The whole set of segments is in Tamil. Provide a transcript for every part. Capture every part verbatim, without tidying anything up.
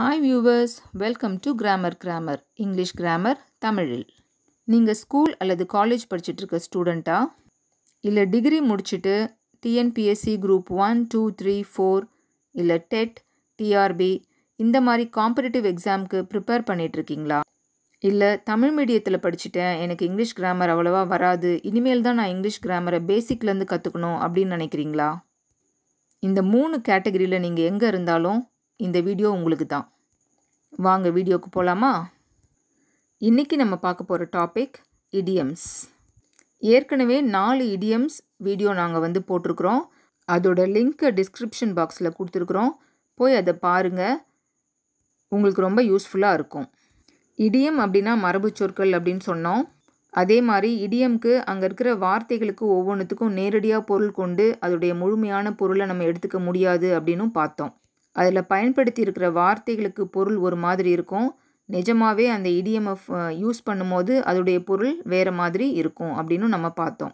Hi viewers, welcome to Grammar Grammar, English Grammar, Tamil. நீங்கள் school அல்லது college படிச்சிட்டிருக்க student-ஆ இல்ல degree முடிச்சிட்டு T N P S C group one, two, three, four இல்ல T E T, T R B இந்த மாதிரி competitive exam-க்கு prepare பண்ணிட்டிருக்கீங்களா? இல்ல தமிழ் மீடியத்துல படிச்சிட்டேன், எனக்கு English grammar அவ்வளவா வராது, இனிமேல் தான் நான் English grammar-ஐ basic-ல இருந்து கத்துக்கணும் அப்படின்னு நினைக்கிறீங்களா? இந்த மூணு category-ல நீங்க எங்க இருந்தாலும் இந்த வீடியோ உங்களுக்கு தான். வாங்க வீடியோக்கு போலாமா? இன்னைக்கு நம்ம பார்க்க போற டாபிக் idioms. ஏற்கனவே நாலு idioms வீடியோ நாங்க வந்து போட்டுக்கிறோம். அதோட லிங்க் டிஸ்கிரிப்ஷன் பாக்ஸ்ல கொடுத்திருக்கோம். போய் அதை பாருங்க. உங்களுக்கு ரொம்ப யூஸ்ஃபுல்லா இருக்கும். idiom அப்படினா மரபு சொற்கள் அப்படினு சொன்னோம். அதே மாதிரி idioms-க்கு அங்க இருக்கிற வார்த்தைகளுக்கு ஒவ்வொன்னுத்துக்கும் நேரடியா பொருள் கொண்டு அதோட முழுமையான பொருளை நம்ம எடுத்துக்க முடியாது அப்படினும் பார்த்தோம். அதில் பயன்படுத்தி இருக்கிற வார்த்தைகளுக்கு பொருள் ஒரு மாதிரி இருக்கும். நிஜமாவே அந்த இடியம் யூஸ் பண்ணும்போது அதோடைய பொருள் வேறு மாதிரி இருக்கும் அப்படின்னு நம்ம பார்த்தோம்.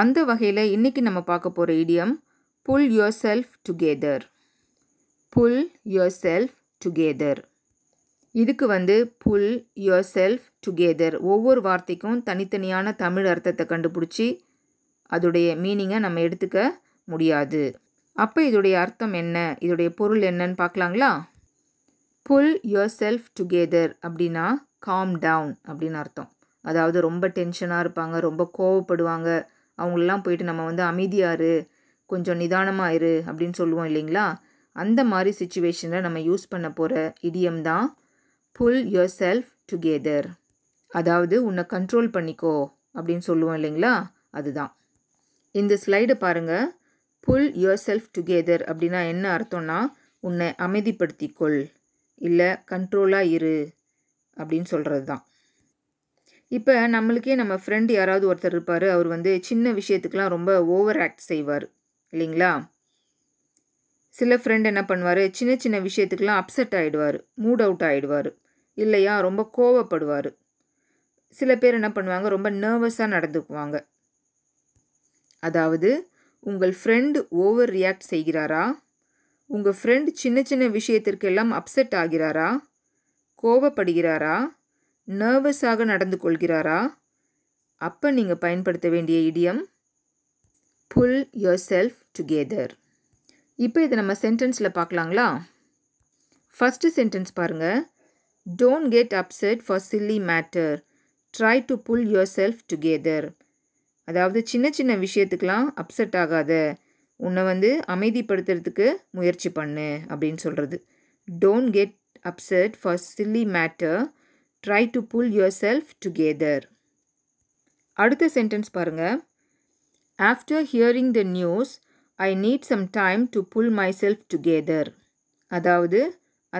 அந்த வகையில் இன்றைக்கி நம்ம பார்க்க போகிற idiom pull yourself together. Pull yourself together. இதுக்கு வந்து புல் யுவர் செல்ஃப் டுகெதர் ஒவ்வொரு வார்த்தைக்கும் தனித்தனியான தமிழ் அர்த்தத்தை கண்டுபிடிச்சி அதோடைய மீனிங்கை நம்ம எடுத்துக்க முடியாது. அப்போ இதோடைய அர்த்தம் என்ன, இதோடைய பொருள் என்னன்னு பார்க்கலாங்களா? புல் யுவர் செல்ஃப் டுகெதர் அப்படின்னா காம் டவுன் அப்படின்னு அர்த்தம். அதாவது ரொம்ப டென்ஷனாக இருப்பாங்க, ரொம்ப கோவப்படுவாங்க, அவங்களெலாம் போயிட்டு நம்ம வந்து அமைதியாரு, கொஞ்சம் நிதானமாக இரு அப்படின்னு சொல்லுவோம் இல்லைங்களா? அந்த மாதிரி சுச்சுவேஷனில் நம்ம யூஸ் பண்ண போகிற இடியம் தான் புல் யுவர் செல்ஃப் டுகெதர். அதாவது உன்னை கண்ட்ரோல் பண்ணிக்கோ அப்படின்னு சொல்லுவோம் இல்லைங்களா? அதுதான். இந்த ஸ்லைடை பாருங்கள். புல் யுவர் செல்ஃப் டுகெதர் அப்படின்னா என்ன அர்த்தம்னா உன்னை அமைதிப்படுத்திக்கொள், இல்லை கண்ட்ரோலாக இரு அப்படின்னு சொல்கிறது தான். இப்போ நம்மளுக்கே நம்ம ஃப்ரெண்ட் யாராவது ஒருத்தர் இருப்பார், அவர் வந்து சின்ன விஷயத்துக்கெலாம் ரொம்ப ஓவர் ஆக்ட் செய்வார் இல்லைங்களா? சில ஃப்ரெண்ட் என்ன பண்ணுவார், சின்ன சின்ன விஷயத்துக்கெலாம் அப்செட் ஆகிடுவார், மூட் அவுட் ஆகிடுவார், இல்லையா ரொம்ப கோவப்படுவார். சில பேர் என்ன பண்ணுவாங்க, ரொம்ப நர்வஸாக நடந்துக்குவாங்க. அதாவது உங்கள் ஃப்ரெண்டு ஓவர் ரியாக்ட் செய்கிறாரா, உங்கள் ஃப்ரெண்டு சின்ன சின்ன விஷயத்திற்கெல்லாம் அப்செட் ஆகிறாரா, கோபப்படுகிறாரா, நர்வஸாக நடந்து கொள்கிறாரா, அப்போ நீங்கள் பயன்படுத்த வேண்டிய idiom pull yourself together. இப்போ இதை நம்ம சென்டென்ஸில் பார்க்கலாங்களா? ஃபஸ்ட்டு சென்டென்ஸ் பாருங்கள். Don't get upset for silly matter, try to pull yourself together. அதாவது சின்ன சின்ன விஷயத்துக்கெலாம் அப்செட் ஆகாத, உன்னை வந்து அமைதிப்படுத்துறதுக்கு முயற்சி பண்ணு அப்படின்னு சொல்கிறது. Don't get upset for silly matter, try to pull yourself together. அடுத்த சென்டென்ஸ் பாருங்கள். After hearing the news I need some time to pull myself together. அதாவது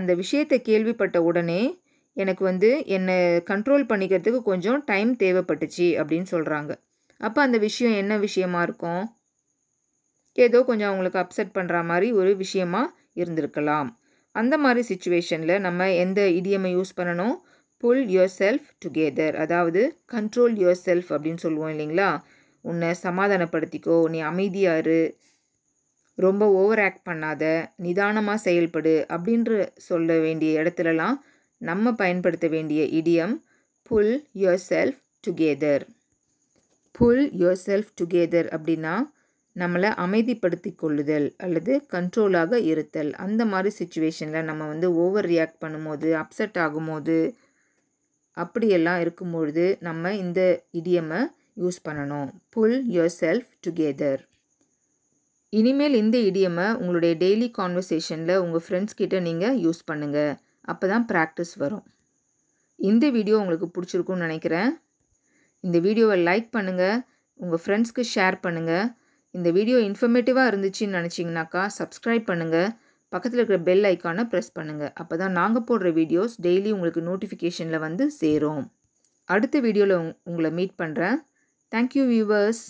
அந்த விஷயத்தை கேள்விப்பட்ட உடனே எனக்கு வந்து என்னை கண்ட்ரோல் பண்ணிக்கிறதுக்கு கொஞ்சம் டைம் தேவைப்பட்டுச்சு அப்படின்னு சொல்கிறாங்க. அப்போ அந்த விஷயம் என்ன விஷயமா இருக்கும், ஏதோ கொஞ்சம் அவங்களுக்கு அப்செட் பண்ணுற மாதிரி ஒரு விஷயமா இருந்திருக்கலாம். அந்த மாதிரி சுச்சுவேஷனில் நம்ம எந்த இடியமை யூஸ் பண்ணணும், புல் யுவர் செல்ஃப் டுகெதர். அதாவது கண்ட்ரோல் யுவர் செல்ஃப் அப்படின்னு சொல்லுவோம் இல்லைங்களா? உன்னை சமாதானப்படுத்திக்கோ, நீ அமைதியாரு, ரொம்ப ஓவர் ஆக்ட் பண்ணாத, நிதானமாக செயல்படு அப்படின்ற சொல்ல வேண்டிய இடத்துலலாம் நம்ம பயன்படுத்த வேண்டிய idiom pull yourself together. Pull yourself together அப்படின்னா நம்மளை அமைதிப்படுத்தி கொள்ளுதல் அல்லது கண்ட்ரோலாக இருத்தல். அந்த மாதிரி சுச்சுவேஷனில் நம்ம வந்து ஓவர் ரியாக்ட் பண்ணும்போது, அப்செட் ஆகும்போது, அப்படியெல்லாம் இருக்கும்பொழுது நம்ம இந்த இடியமை யூஸ் பண்ணணும், புல் யுவர் செல்ஃப் டுகெதர். இனிமேல் இந்த இடியமை உங்களுடைய டெய்லி கான்வர்சேஷனில் உங்கள் ஃப்ரெண்ட்ஸ் கிட்ட நீங்கள் யூஸ் பண்ணுங்கள். அப்போ தான் ப்ராக்டிஸ் வரும். இந்த வீடியோ உங்களுக்கு பிடிச்சிருக்குன்னு நினைக்கிறேன். இந்த வீடியோவை லைக் பண்ணுங்கள், உங்கள் ஃப்ரெண்ட்ஸ்க்கு ஷேர் பண்ணுங்கள். இந்த வீடியோ இன்ஃபர்மேட்டிவாக இருந்துச்சுன்னு நினச்சிங்கனாக்கா சப்ஸ்கிரைப் பண்ணுங்கள். பக்கத்தில் இருக்கிற பெல் ஐக்கானை ப்ரெஸ் பண்ணுங்கள். அப்போ தான் நாங்கள் போடுற வீடியோஸ் டெய்லி உங்களுக்கு நோட்டிஃபிகேஷனில் வந்து சேரும். அடுத்த வீடியோவில் உங்களை மீட் பண்ணுறேன். Thank you viewers.